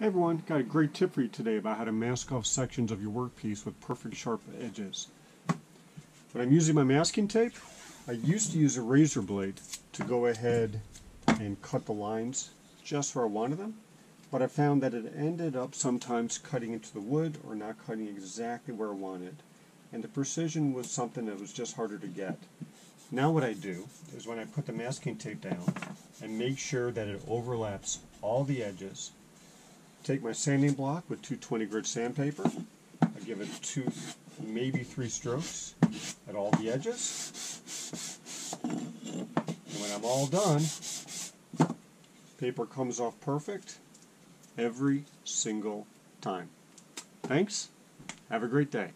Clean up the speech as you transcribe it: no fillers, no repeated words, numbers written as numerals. Hey everyone, got a great tip for you today about how to mask off sections of your workpiece with perfect sharp edges. When I'm using my masking tape, I used to use a razor blade to go ahead and cut the lines just where I wanted them, but I found that it ended up sometimes cutting into the wood or not cutting exactly where I wanted, and the precision was something that was just harder to get. Now what I do is when I put the masking tape down, I make sure that it overlaps all the edges. Take my sanding block with 220 grit sandpaper, I give it two, maybe three strokes at all the edges, and when I'm all done, paper comes off perfect every single time. Thanks, have a great day.